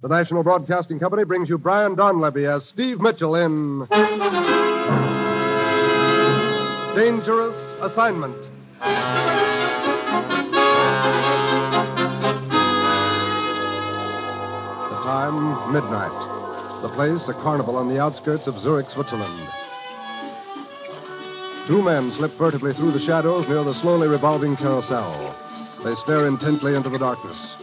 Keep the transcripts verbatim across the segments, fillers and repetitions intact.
The National Broadcasting Company brings you Brian Donlevy as Steve Mitchell in Dangerous Assignment. The time, midnight. The place, a carnival on the outskirts of Zurich, Switzerland. Two men slip furtively through the shadows near the slowly revolving carousel. They stare intently into the darkness.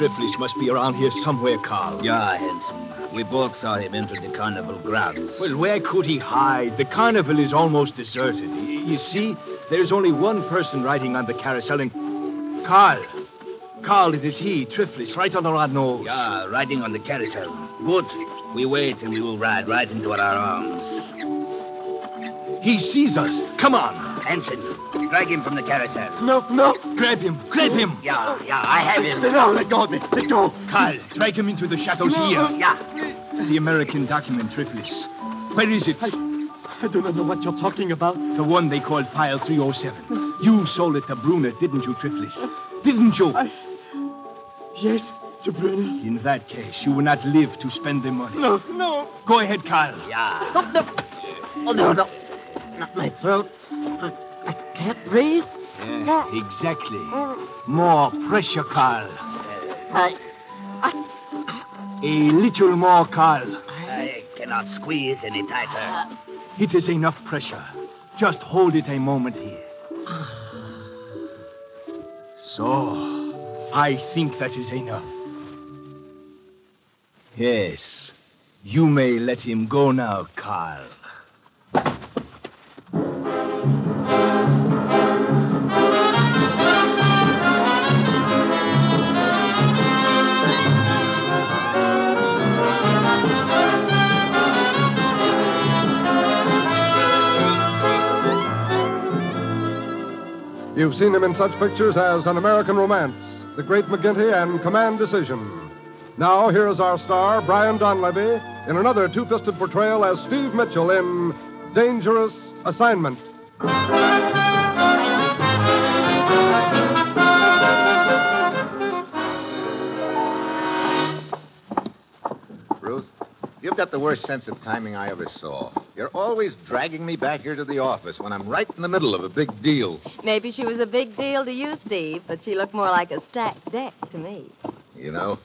Triflis must be around here somewhere, Carl. Yeah, Hanson. We both saw him enter the carnival grounds. Well, where could he hide? The carnival is almost deserted. You see, there's only one person riding on the carousel, and... Carl. Carl, it is he, Triflis, right under our nose. Yeah, riding on the carousel. Good. We wait, and we will ride right into our arms. He sees us. Come on. Hanson. Drag him from the carousel. No, no. Grab him. Grab him. Yeah, yeah, I have him. No, let go of me. Let go. Carl, drag him into the shadows no. here. Yeah. The American document, Triflis. Where is it? I, I do not know what you're talking about. The one they called File three oh seven. You sold it to Brunner, didn't you, Triflis? Didn't you? I... Yes, to Brunner. In that case, you will not live to spend the money. No, no. Go ahead, Carl. Yeah. Oh, no. Oh, no, no. Not my throat. I can't breathe. Yeah, exactly. More pressure, Carl. I, I... A little more, Carl. I cannot squeeze any tighter. It is enough pressure. Just hold it a moment here. So, I think that is enough. Yes, you may let him go now, Carl. You've seen him in such pictures as An American Romance, The Great McGinty, and Command Decision. Now, here is our star, Brian Donlevy, in another two-fisted portrayal as Steve Mitchell in Dangerous Assignment. Bruce, you've got the worst sense of timing I ever saw. You're always dragging me back here to the office when I'm right in the middle of a big deal. Maybe she was a big deal to you, Steve, but she looked more like a stacked deck to me. You know,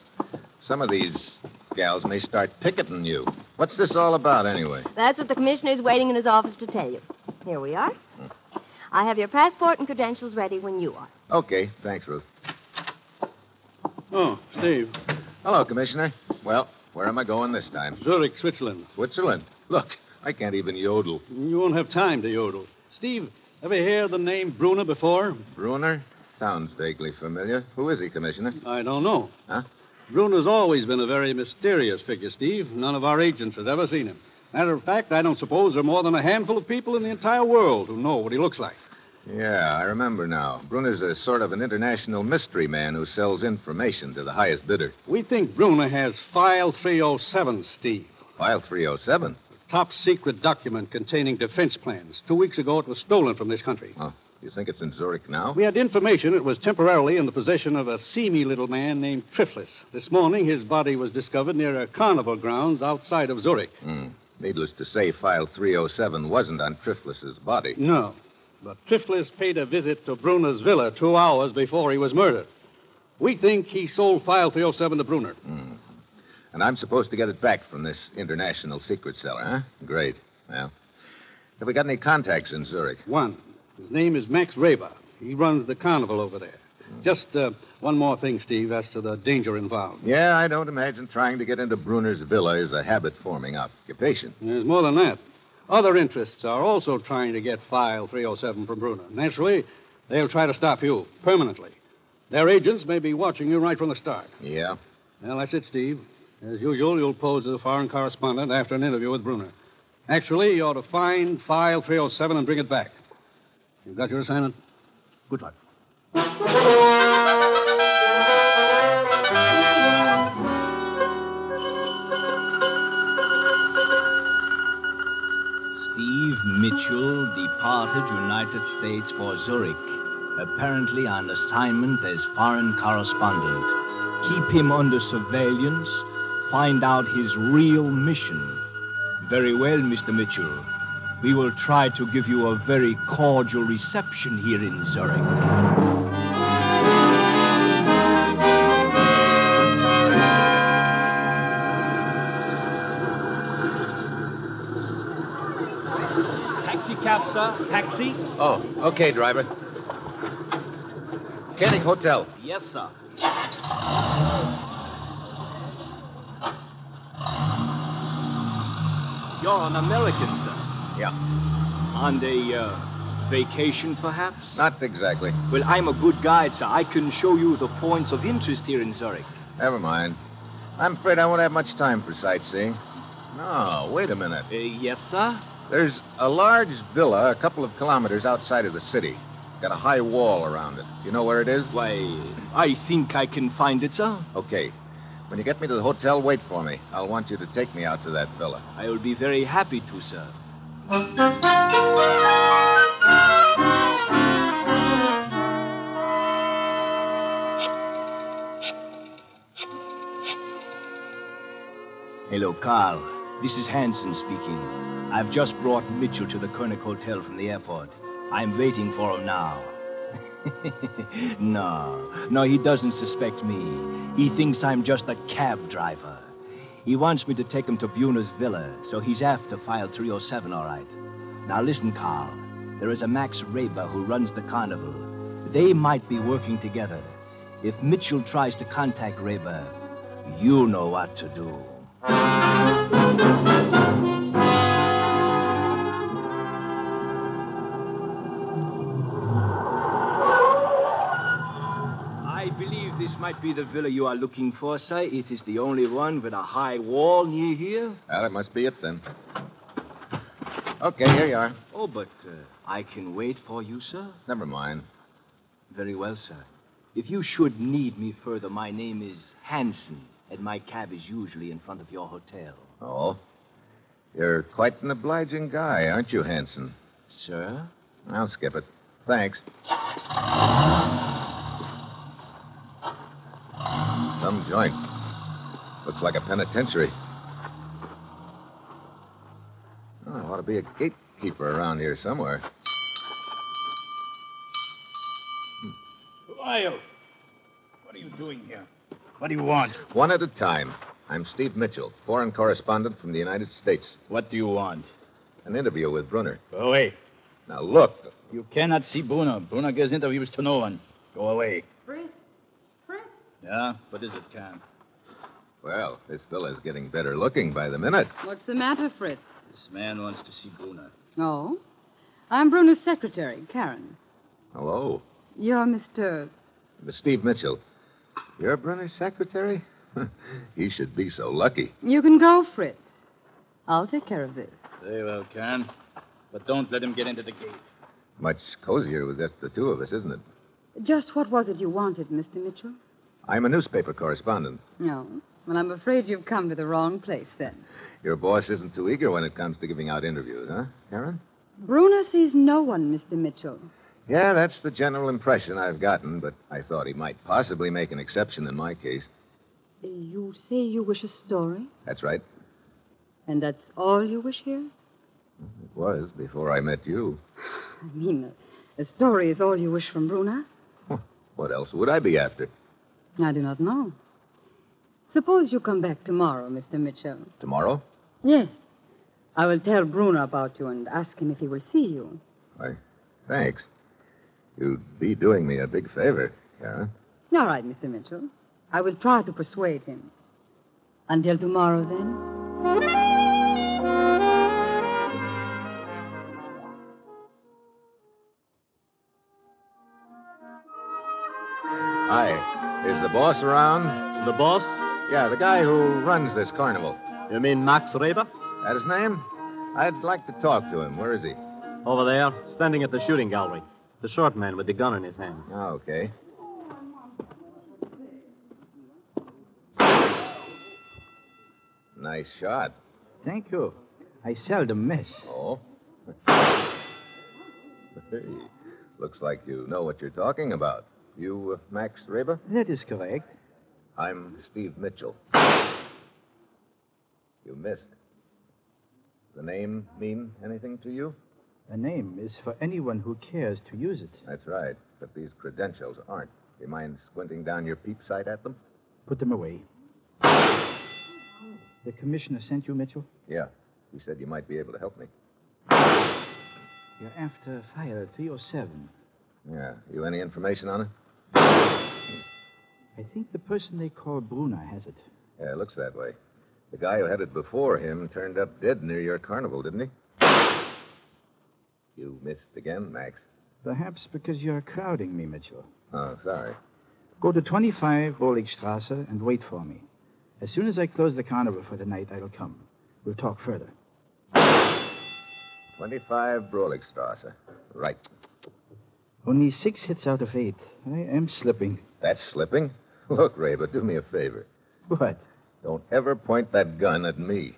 some of these gals may start picketing you. What's this all about, anyway? That's what the commissioner's waiting in his office to tell you. Here we are. Hmm. I have your passport and credentials ready when you are. Okay. Thanks, Ruth. Oh, Steve. Hello, Commissioner. Well, where am I going this time? Zurich, Switzerland. Switzerland? Look. I can't even yodel. You won't have time to yodel. Steve, ever heard the name Brunner before? Brunner? Sounds vaguely familiar. Who is he, Commissioner? I don't know. Huh? Brunner's always been a very mysterious figure, Steve. None of our agents has ever seen him. Matter of fact, I don't suppose there are more than a handful of people in the entire world who know what he looks like. Yeah, I remember now. Brunner's a sort of an international mystery man who sells information to the highest bidder. We think Brunner has File three oh seven, Steve. File three oh seven? Top secret document containing defense plans. Two weeks ago, it was stolen from this country. Oh, you think it's in Zurich now? We had information it was temporarily in the possession of a seamy little man named Triflis. This morning, his body was discovered near a carnival grounds outside of Zurich. Mm. Needless to say, File three oh seven wasn't on Triflis's body. No, but Triflis paid a visit to Brunner's villa two hours before he was murdered. We think he sold File three oh seven to Brunner. Mm. And I'm supposed to get it back from this international secret seller, huh? Great. Well, have we got any contacts in Zurich? One. His name is Max Raber. He runs the carnival over there. Mm. Just uh, one more thing, Steve, as to the danger involved. Yeah, I don't imagine trying to get into Brunner's villa is a habit-forming occupation. There's more than that. Other interests are also trying to get File three oh seven from Brunner. Naturally, they'll try to stop you permanently. Their agents may be watching you right from the start. Yeah. Well, that's it, Steve. As usual, you'll pose as a foreign correspondent after an interview with Brunner. Actually, you ought to find File three oh seven and bring it back. You've got your assignment. Good luck. Steve Mitchell departed United States for Zurich, apparently on assignment as foreign correspondent. keep him under surveillance, find out his real mission. Very well, Mister Mitchell. We will try to give you a very cordial reception here in Zurich. Taxi cab, sir. Taxi. Oh, okay, driver. Koenig Hotel. Yes, sir. You're an American, sir. Yeah. On a uh, vacation, perhaps? Not exactly. Well, I'm a good guide, sir. I can show you the points of interest here in Zurich. Never mind. I'm afraid I won't have much time for sightseeing. No, wait a minute. Uh, yes, sir? There's a large villa a couple of kilometers outside of the city. Got a high wall around it. You know where it is? Why, I think I can find it, sir. Okay. When you get me to the hotel, wait for me. I'll want you to take me out to that villa. I will be very happy to, sir. Hello, Carl. This is Hanson speaking. I've just brought Mitchell to the Koenig Hotel from the airport. I'm waiting for him now. No, no, he doesn't suspect me. He thinks I'm just a cab driver. He wants me to take him to Brunner's villa, so he's after File three oh seven, all right. Now, listen, Carl. There is a Max Raber who runs the carnival. They might be working together. If Mitchell tries to contact Raber, you know what to do. This might be the villa you are looking for, sir. It is the only one with a high wall near here. Well, it must be it, then. Okay, here you are. Oh, but uh, I can wait for you, sir. Never mind. Very well, sir. If you should need me further, my name is Hanson, and my cab is usually in front of your hotel. Oh? You're quite an obliging guy, aren't you, Hanson? Sir? I'll skip it. Thanks. Some joint. Looks like a penitentiary. Oh, there ought to be a gatekeeper around here somewhere. Who are you? What are you doing here? What do you want? One at a time. I'm Steve Mitchell, foreign correspondent from the United States. What do you want? An interview with Brunner. Go away. Now, look. You cannot see Brunner. Brunner gives interviews to no one. Go away. Free? Yeah? What is it, Cam? Well, this villa's getting better looking by the minute. What's the matter, Fritz? This man wants to see Brunner. Oh? I'm Brunner's secretary, Karen. Hello. You're Mister... Steve Mitchell. You're Brunner's secretary? He should be so lucky. You can go, Fritz. I'll take care of this. Very well, Karen. But don't let him get into the gate. Much cozier with just the two of us, isn't it? Just what was it you wanted, Mister Mitchell? I'm a newspaper correspondent. No. Well, I'm afraid you've come to the wrong place, then. Your boss isn't too eager when it comes to giving out interviews, huh, Karen? Brunner sees no one, Mister Mitchell. Yeah, that's the general impression I've gotten, but I thought he might possibly make an exception in my case. You say you wish a story? That's right. And that's all you wish here? It was before I met you. I mean, a, a story is all you wish from Brunner? What else would I be after? I do not know. Suppose you come back tomorrow, Mister Mitchell. Tomorrow? Yes. I will tell Brunner about you and ask him if he will see you. Why, thanks. You'd be doing me a big favor, Karen. All right, Mister Mitchell. I will try to persuade him. Until tomorrow, then. Hi. Is the boss around? The boss? Yeah, the guy who runs this carnival. You mean Max Raber? That his name? I'd like to talk to him. Where is he? Over there, standing at the shooting gallery. The short man with the gun in his hand. Oh, okay. Nice shot. Thank you. I seldom miss. Oh? Hey, looks like you know what you're talking about. You, uh, Max Raber? That is correct. I'm Steve Mitchell. You missed. Does the name mean anything to you? A name is for anyone who cares to use it. That's right, but these credentials aren't. Do you mind squinting down your peep sight at them? Put them away. The commissioner sent you, Mitchell? Yeah. He said you might be able to help me. You're after File three oh seven. Yeah. You any information on it? I think the person they call Brunner has it. Yeah, it looks that way. The guy who had it before him turned up dead near your carnival, didn't he? You missed again, Max. Perhaps because you're crowding me, Mitchell. Oh, sorry. Go to twenty-five Broligstrasse and wait for me. As soon as I close the carnival for tonight, I'll come. We'll talk further. twenty-five Broligstrasse. Right. Only six hits out of eight. I am slipping. That's slipping? Look, Raber, do me a favor. What? Don't ever point that gun at me.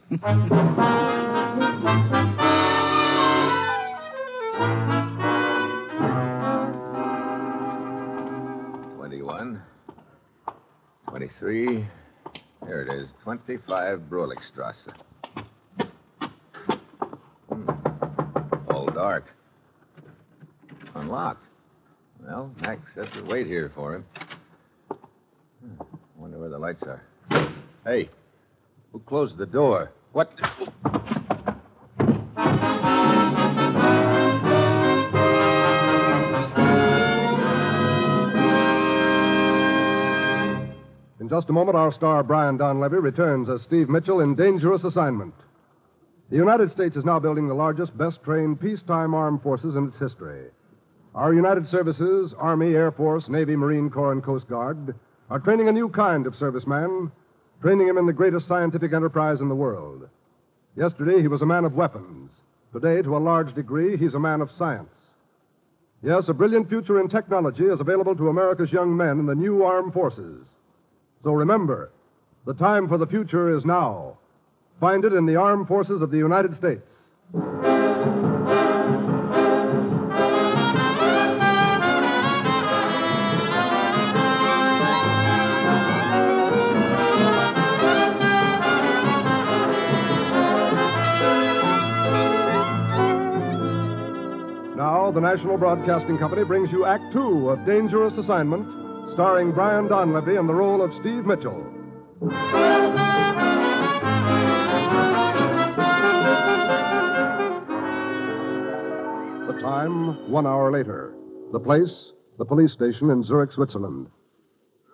twenty-one. twenty-three. Here it is, twenty-five Broligstrasse. Hmm. All dark. Unlocked. Well, Max has to wait here for him. Hmm. Wonder where the lights are. Hey, who closed the door? What? In just a moment, our star, Brian Donlevy, returns as Steve Mitchell in Dangerous Assignment. The United States is now building the largest, best-trained peacetime armed forces in its history. Our United Services, Army, Air Force, Navy, Marine Corps, and Coast Guard are training a new kind of serviceman, training him in the greatest scientific enterprise in the world. Yesterday, he was a man of weapons. Today, to a large degree, he's a man of science. Yes, a brilliant future in technology is available to America's young men in the new armed forces. So remember, the time for the future is now. Find it in the Armed Forces of the United States. Now, the National Broadcasting Company brings you Act Two of Dangerous Assignment, starring Brian Donlevy in the role of Steve Mitchell. The time, one hour later. The place, the police station in Zurich, Switzerland.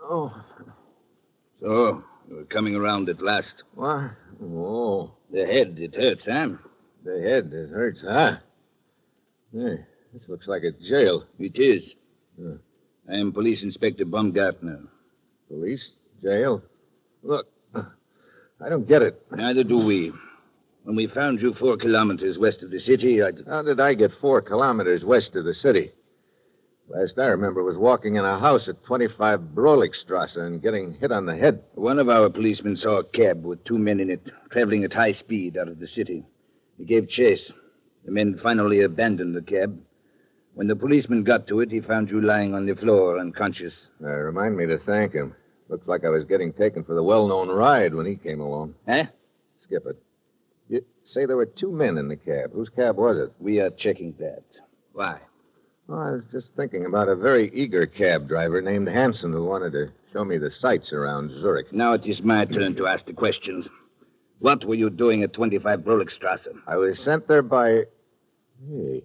Oh. So, you're coming around at last. What? Oh. The head, it hurts, huh? The head, it hurts, huh? Hey, this looks like a jail. It is. Yeah. I am Police Inspector Baumgartner. Police? Jail? Look, I don't get it. Neither do we. When we found you four kilometers west of the city, I... How did I get four kilometers west of the city? Last I remember was walking in a house at twenty-five Broligstrasse and getting hit on the head. One of our policemen saw a cab with two men in it, traveling at high speed out of the city. He gave chase. The men finally abandoned the cab. When the policeman got to it, he found you lying on the floor, unconscious. Uh, remind me to thank him. Looks like I was getting taken for the well-known ride when he came along. Huh? Skip it. You say there were two men in the cab. Whose cab was it? We are checking that. Why? Well, I was just thinking about a very eager cab driver named Hanson who wanted to show me the sights around Zurich. Now it is my turn to ask the questions. What were you doing at twenty-five Broligstrasse? I was sent there by... Hey...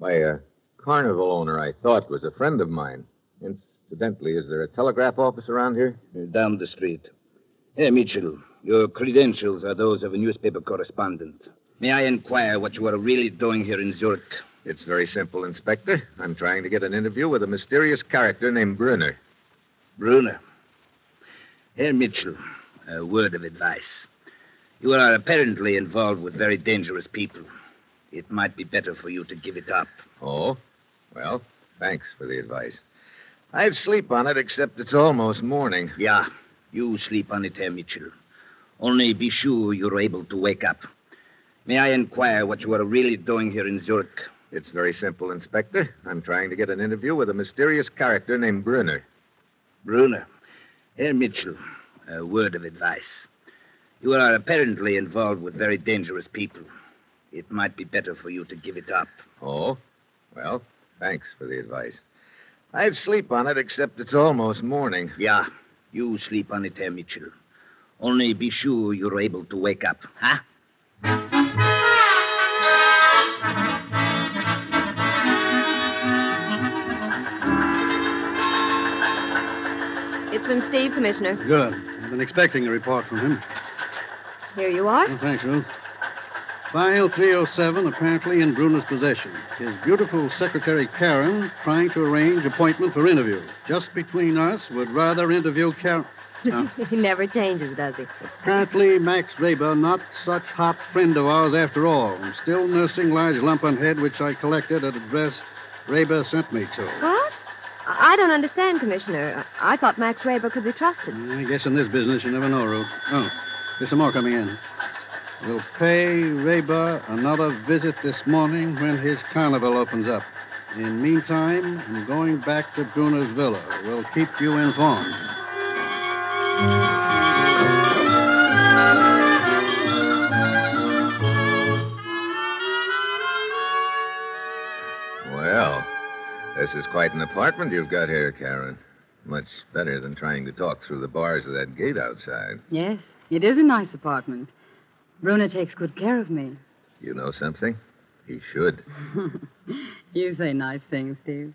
By a carnival owner I thought was a friend of mine. Incidentally, is there a telegraph office around here? Down the street. Hey, Mitchell, your credentials are those of a newspaper correspondent. May I inquire what you are really doing here in Zurich? It's very simple, Inspector. I'm trying to get an interview with a mysterious character named Brunner. Brunner. Hey, Mitchell, a word of advice. You are apparently involved with very dangerous people. It might be better for you to give it up. Oh? Well, thanks for the advice. I'd sleep on it, except it's almost morning. Yeah, you sleep on it, Herr Mitchell. Only be sure you're able to wake up. May I inquire what you are really doing here in Zurich? It's very simple, Inspector. I'm trying to get an interview with a mysterious character named Brunner. Brunner? Herr Mitchell, a word of advice. You are apparently involved with very dangerous people. It might be better for you to give it up. Oh? Well, thanks for the advice. I'd sleep on it, except it's almost morning. Yeah, you sleep on it, Herr Mitchell. Only be sure you're able to wake up, huh? It's been Steve, Commissioner. Good. I've been expecting a report from him. Here you are. Oh, thanks, Ruth. File three oh seven apparently in Brunner's possession. His beautiful secretary, Karen, trying to arrange appointment for interview. Just between us, would rather interview Karen... No. He never changes, does he? Apparently, Max Raber, not such hot friend of ours after all. I'm still nursing large lump on head, which I collected at address Raber sent me to. What? I don't understand, Commissioner. I thought Max Raber could be trusted. I guess in this business you never know, Ruth. Oh, there's some more coming in. We'll pay Raber another visit this morning when his carnival opens up. In the meantime, I'm going back to Brunner's villa. We'll keep you informed. Well, this is quite an apartment you've got here, Karen. Much better than trying to talk through the bars of that gate outside. Yes, it is a nice apartment. Brunner takes good care of me. You know something? He should. You say nice things, Steve.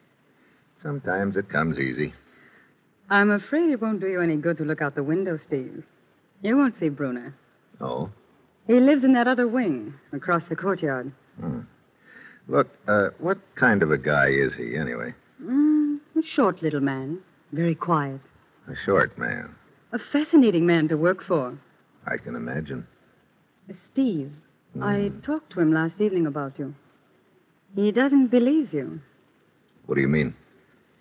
Sometimes it comes easy. I'm afraid it won't do you any good to look out the window, Steve. You won't see Brunner. Oh? He lives in that other wing, across the courtyard. Hmm. Look, uh, what kind of a guy is he, anyway? Mm, a short little man. Very quiet. A short man? A fascinating man to work for. I can imagine. Steve, hmm. I talked to him last evening about you. He doesn't believe you. What do you mean?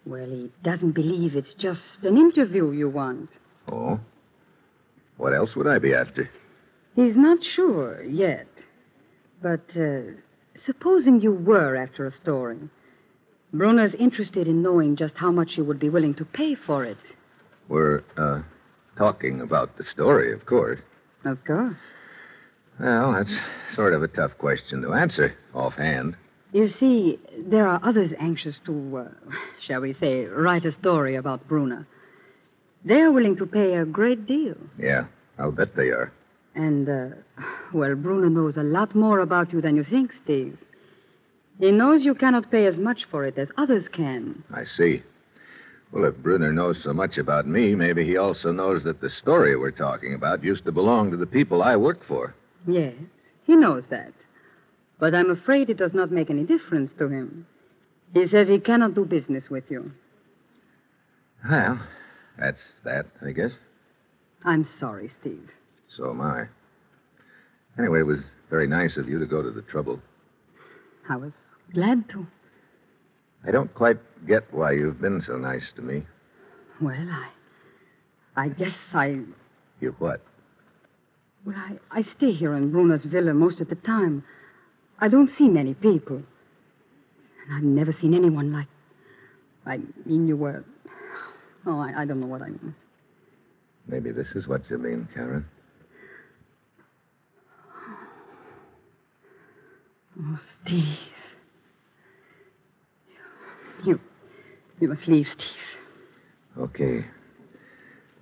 Well, he doesn't believe it's just an interview you want. Oh? What else would I be after? He's not sure yet. But uh, supposing you were after a story. Brunner's interested in knowing just how much you would be willing to pay for it. We're uh, talking about the story, of course. Of course. Well, that's sort of a tough question to answer offhand. You see, there are others anxious to, uh, shall we say, write a story about Brunner. They are willing to pay a great deal. Yeah, I'll bet they are. And, uh, well, Brunner knows a lot more about you than you think, Steve. He knows you cannot pay as much for it as others can. I see. Well, if Brunner knows so much about me, maybe he also knows that the story we're talking about used to belong to the people I worked for. Yes, he knows that. But I'm afraid it does not make any difference to him. He says he cannot do business with you. Well, that's that, I guess. I'm sorry, Steve. So am I. Anyway, it was very nice of you to go to the trouble. I was glad to. I don't quite get why you've been so nice to me. Well, I... I guess I... You what? Well, I, I stay here in Brunner's villa most of the time. I don't see many people. And I've never seen anyone like... I mean, you were... Oh, I, I don't know what I mean. Maybe this is what you mean, Karen. Oh, Steve. You... You must leave, Steve. Okay.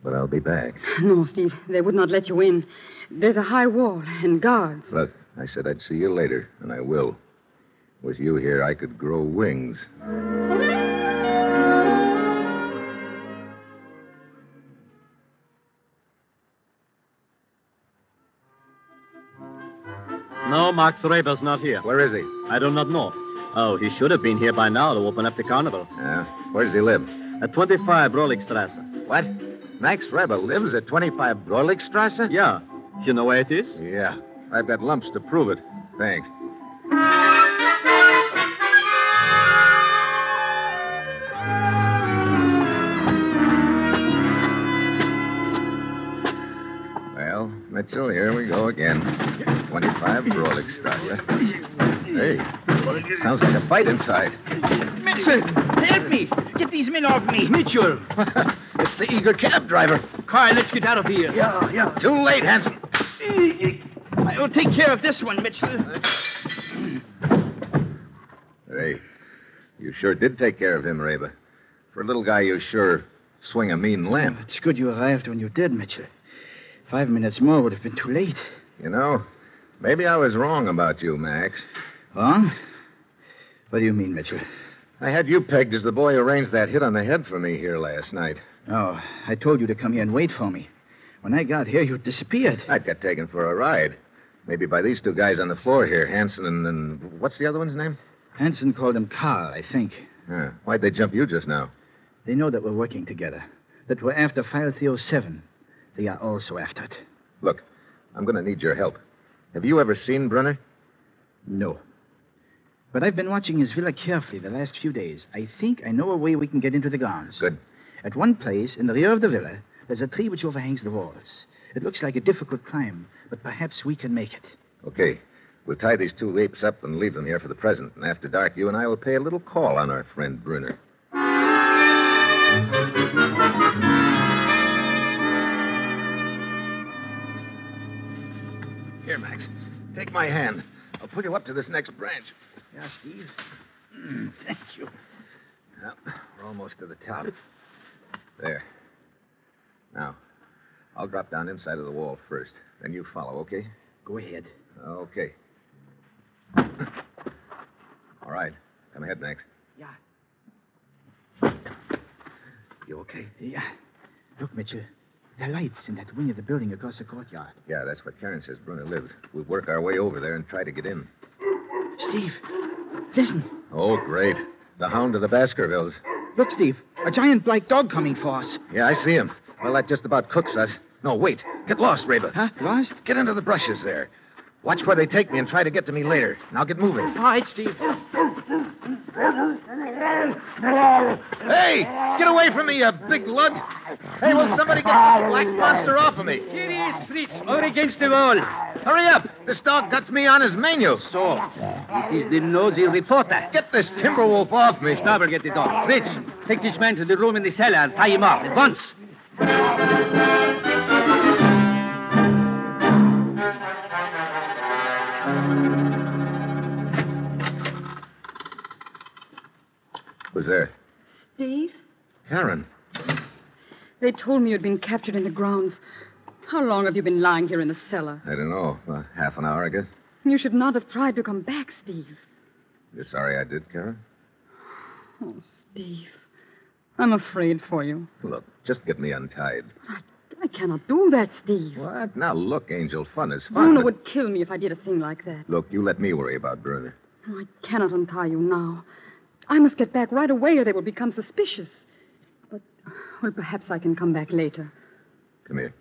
But I'll be back. No, Steve. They would not let you in. There's a high wall and guards. Look. I said I'd see you later, and I will. With you here, I could grow wings. No, Max Raber's not here. Where is he? I do not know. Oh, he should have been here by now to open up the carnival. Yeah? Where does he live? At twenty-five Broligstrasse. What? Max Raber lives at twenty-five Broligstrasse? Yeah. You know where it is? Yeah. I've got lumps to prove it. Thanks. Well, Mitchell, here we go again. twenty-five Broligstrasse. Hey, sounds like a fight inside. Mitchell, help me! Get these men off me! Mitchell! It's the eager cab driver. Carl, let's get out of here. Yeah, yeah. Too late, Hanson. I'll take care of this one, Mitchell. Hey, you sure did take care of him, Raber. For a little guy, you sure swing a mean limb. It's good you arrived when you did, Mitchell. Five minutes more would have been too late. You know, maybe I was wrong about you, Max. Wrong? What do you mean, Mitchell? I had you pegged as the boy who arranged that hit on the head for me here last night. Oh, I told you to come here and wait for me. When I got here, you disappeared. I got taken for a ride. Maybe by these two guys on the floor here, Hanson and... and what's the other one's name? Hanson called him Carl, I think. Huh. Why'd they jump you just now? They know that we're working together, that we're after File three oh seven. They are also after it. Look, I'm going to need your help. Have you ever seen Brunner? No. But I've been watching his villa carefully the last few days. I think I know a way we can get into the grounds. Good. At one place, in the rear of the villa, there's a tree which overhangs the walls. It looks like a difficult climb, but perhaps we can make it. Okay. We'll tie these two apes up and leave them here for the present. And after dark, you and I will pay a little call on our friend Brunner. Here, Max. Take my hand. I'll pull you up to this next branch. Yeah, Steve. Mm, thank you. Well, we're almost to the top. There. Now, I'll drop down inside of the wall first. Then you follow, okay? Go ahead. Okay. All right. Come ahead, Max. Yeah. You okay? Yeah. Look, Mitchell. There are lights in that wing of the building across the courtyard. Yeah, that's where Karen says Brunner lives. We'll work our way over there and try to get in. Steve, listen. Oh, great. The hound of the Baskervilles. Look, Steve, a giant black dog coming for us. Yeah, I see him. Well, that just about cooks us. No, wait. Get lost, Raber. Huh? Lost? Get into the brushes there. Watch where they take me and try to get to me later. Now get moving. All right, Steve. Hey! Get away from me, you big lug! Hey, will somebody get this black monster off of me? Here he is, Fritz, over against the wall. Hurry up! This dog got me on his menu. So, it is the nosy reporter. Get this timber wolf off me. Stopper, get the dog. Fritz, take this man to the room in the cellar and tie him up at once. Who's there? Steve? Karen. They told me you'd been captured in the grounds. How long have you been lying here in the cellar? I don't know. Uh, half an hour, I guess. You should not have tried to come back, Steve. You're sorry I did, Karen? Oh, Steve. I'm afraid for you. Look, just get me untied. I, I cannot do that, Steve. What? Now, look, Angel, fun is fun. Brunner but... would kill me if I did a thing like that. Look, you let me worry about Brunner. Oh, I cannot untie you now. I must get back right away or they will become suspicious. But, well, perhaps I can come back later. Come here.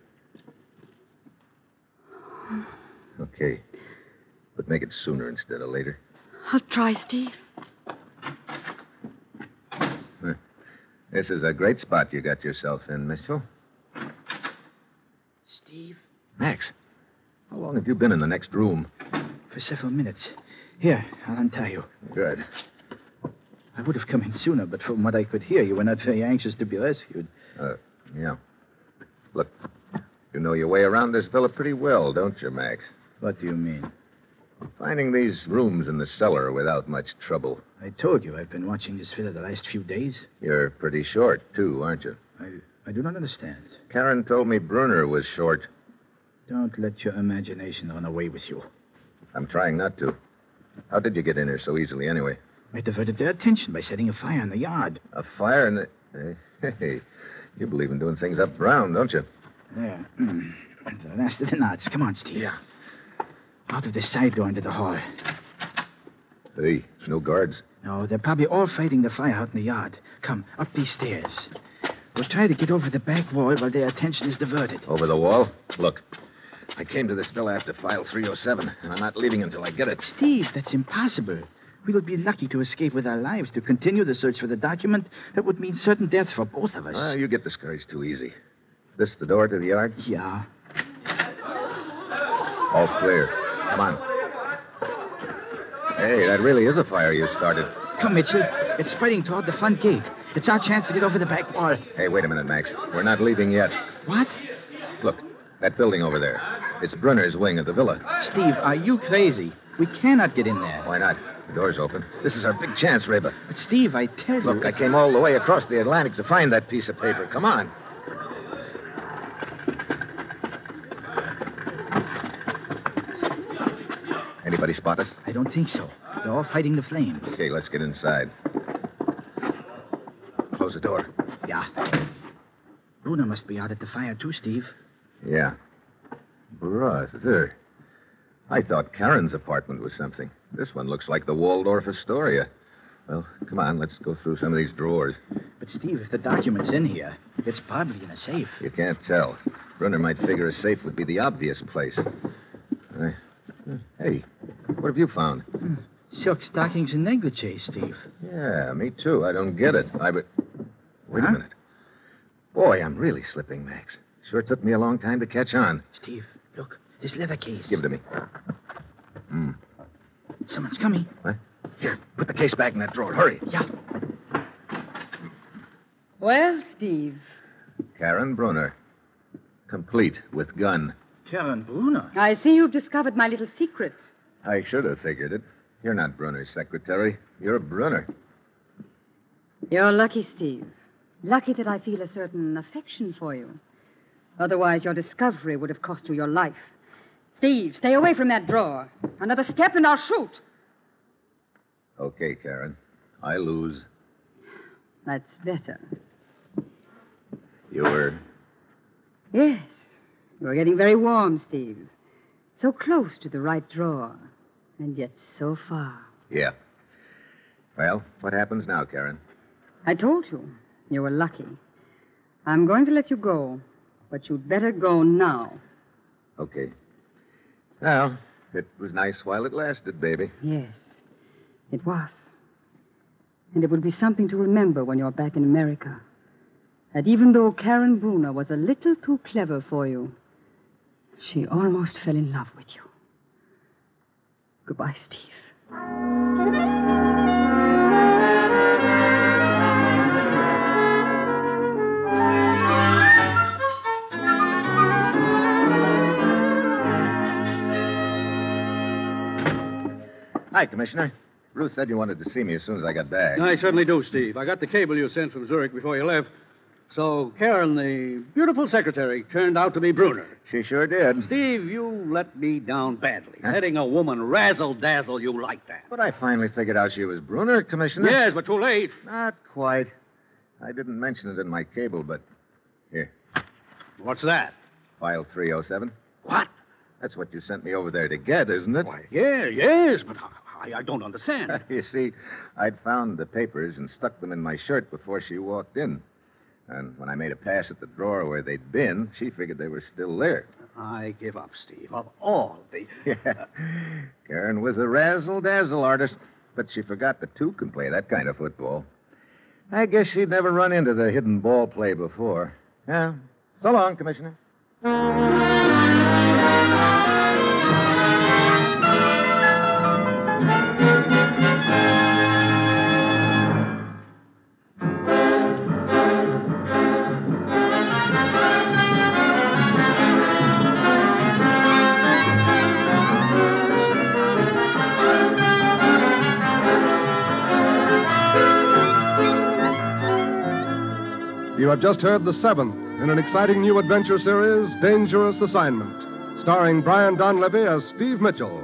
Okay. But make it sooner instead of later. I'll try, Steve. This is a great spot you got yourself in, Mitchell. Steve? Max, how long have you been in the next room? For several minutes. Here, I'll untie you. Good. I would have come in sooner, but from what I could hear, you were not very anxious to be rescued. Uh, yeah. Look, you know your way around this villa pretty well, don't you, Max? What do you mean? Finding these rooms in the cellar without much trouble. I told you I've been watching this villa the last few days. You're pretty short, too, aren't you? I, I do not understand. Karen told me Brunner was short. Don't let your imagination run away with you. I'm trying not to. How did you get in here so easily, anyway? I diverted their attention by setting a fire in the yard. A fire in the... Hey, hey, you believe in doing things up ground, don't you? Yeah. The last of the knots. Come on, Steve. Yeah. Out of the side door into the hall. Hey, there's no guards. No, they're probably all fighting the fire out in the yard. Come, up these stairs. We'll try to get over the back wall while their attention is diverted. Over the wall? Look. I came to this villa after File three oh seven, and I'm not leaving until I get it. Steve, that's impossible. We would be lucky to escape with our lives, to continue the search for the document. That would mean certain death for both of us. Uh, you get discouraged too easy. This the door to the yard? Yeah. All clear. Come on. Hey, that really is a fire you started. Come, Mitchell. It's spreading toward the front gate. It's our chance to get over the back wall. Hey, wait a minute, Max. We're not leaving yet. What? Look, that building over there. It's Brunner's wing of the villa. Steve, are you crazy? We cannot get in there. Why not? The door's open. This is our big chance, Raber. But, Steve, I tell you... Look, I came all the way across the Atlantic to find that piece of paper. Come on. Anybody spot us? I don't think so. They're all fighting the flames. Okay, let's get inside. Close the door. Yeah. Brunner must be out at the fire, too, Steve. Yeah. Brother. I thought Karen's apartment was something. This one looks like the Waldorf Astoria. Well, come on, let's go through some of these drawers. But, Steve, if the document's in here, it's probably in a safe. You can't tell. Brunner might figure a safe would be the obvious place. Uh, hey, what have you found? Silk stockings and negligee, Steve. Yeah, me too. I don't get it. I would... Wait huh? a minute. Boy, I'm really slipping, Max. Sure took me a long time to catch on. Steve, look. This leather case. Give it to me. Hmm. Someone's coming. What? Here, put the case back in that drawer. Hurry. Yeah. Well, Steve. Karen Brunner. Complete with gun. Karen Brunner? I see you've discovered my little secret. I should have figured it. You're not Brunner's secretary. You're Brunner. You're lucky, Steve. Lucky that I feel a certain affection for you. Otherwise, your discovery would have cost you your life. Steve, stay away from that drawer. Another step and I'll shoot. Okay, Karen. I lose. That's better. You were... Yes. You were getting very warm, Steve. So close to the right drawer. And yet so far. Yeah. Well, what happens now, Karen? I told you. You were lucky. I'm going to let you go. But you'd better go now. Okay. Well, it was nice while it lasted, baby. Yes, it was. And it would be something to remember when you're back in America. That even though Karen Brunner was a little too clever for you, she almost fell in love with you. Goodbye, Steve. Hi, Commissioner. Ruth said you wanted to see me as soon as I got back. I certainly do, Steve. I got the cable you sent from Zurich before you left. So Karen, the beautiful secretary, turned out to be Brunner. She sure did. Steve, you let me down badly. Huh? Letting a woman razzle-dazzle you like that. But I finally figured out she was Brunner, Commissioner. Yes, but too late. Not quite. I didn't mention it in my cable, but... Here. What's that? File three oh seven. What? That's what you sent me over there to get, isn't it? Why, yeah, yes, but... How? I, I don't understand. You see, I'd found the papers and stuck them in my shirt before she walked in. And when I made a pass at the drawer where they'd been, she figured they were still there. I give up, Steve. Of all the... Yeah. Karen was a razzle-dazzle artist, but she forgot that two can play that kind of football. I guess she'd never run into the hidden ball play before. Yeah. So long, Commissioner. You have just heard the seventh in an exciting new adventure series, Dangerous Assignment, starring Brian Donlevy as Steve Mitchell.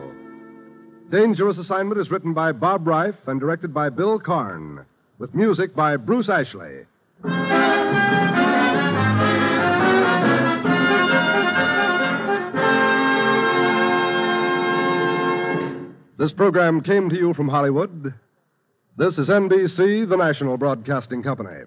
Dangerous Assignment is written by Bob Reif and directed by Bill Karn, with music by Bruce Ashley. This program came to you from Hollywood. This is N B C, the national broadcasting company.